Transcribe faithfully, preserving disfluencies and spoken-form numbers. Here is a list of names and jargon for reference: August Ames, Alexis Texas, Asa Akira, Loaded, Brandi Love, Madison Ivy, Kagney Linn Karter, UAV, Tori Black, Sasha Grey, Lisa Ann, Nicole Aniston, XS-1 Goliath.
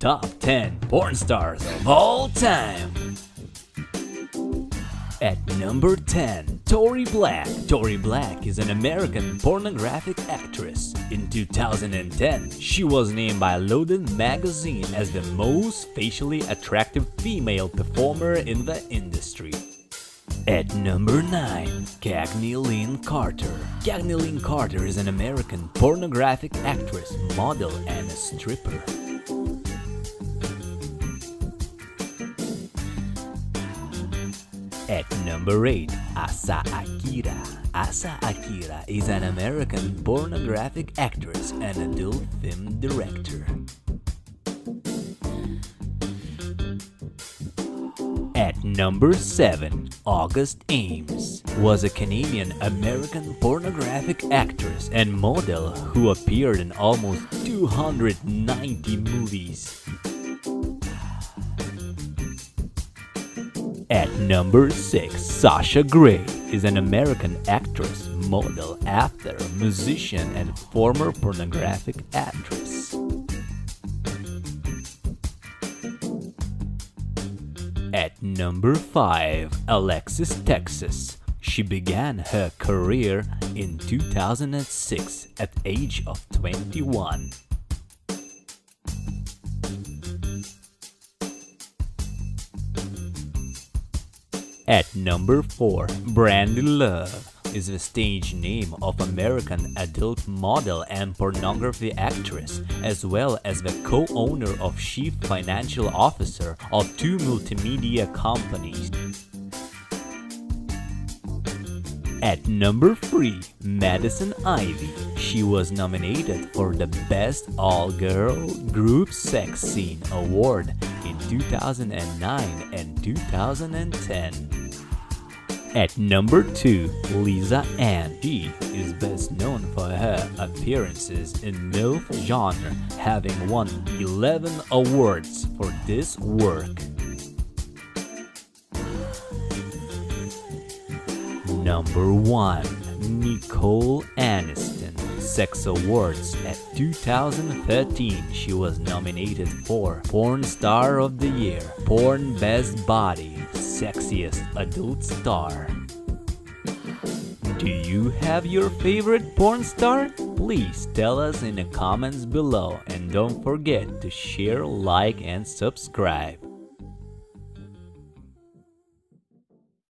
Top ten porn stars of all time. At number ten, Tori Black. Tori Black is an American pornographic actress. In two thousand ten, she was named by Loaded magazine as the most facially attractive female performer in the industry. At number nine, Kagney Linn Karter. Kagney Linn Karter is an American pornographic actress, model, and a stripper. At number eight, Asa Akira. Asa Akira is an American pornographic actress and adult film director. At number seven, August Ames was a Canadian-American pornographic actress and model who appeared in almost two hundred ninety movies. At number six, Sasha Grey is an American actress, model, actor, musician, and former pornographic actress. At number five, Alexis Texas. She began her career in two thousand six at the age of twenty-one. At number four, Brandi Love is the stage name of American adult model and pornography actress, as well as the co-owner of chief financial officer of two multimedia companies. At number three, Madison Ivy. She was nominated for the Best All-Girl Group Sex Scene Award in two thousand nine and two thousand ten. At number two, Lisa Ann. She is best known for her appearances in MILF genre, having won eleven awards for this work. Number one, Nicole Aniston. Sex Awards at two thousand thirteen, she was nominated for Porn Star of the Year, Porn Best Body, Sexiest Adult Star. Do you have your favorite porn star? Please tell us in the comments below, and don't forget to share, like, and subscribe.